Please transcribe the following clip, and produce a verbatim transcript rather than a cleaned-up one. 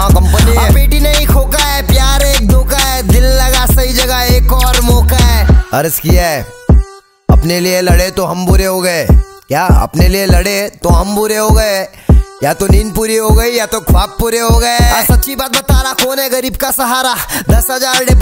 हाँ कंपनी है। बेटी नहीं खोका है, प्यार एक धोखा है, दिल लगा सही जगह एक और मौका है। अर्ज किया है अपने लिए लड़े तो हम बुरे हो गए, क्या अपने लिए लड़े तो हम बुरे हो गए? या तो नींद पूरी हो गई या तो ख्वाब पूरे हो गए। सच्ची बात बता रहा, कौन है गरीब का सहारा? दस हजार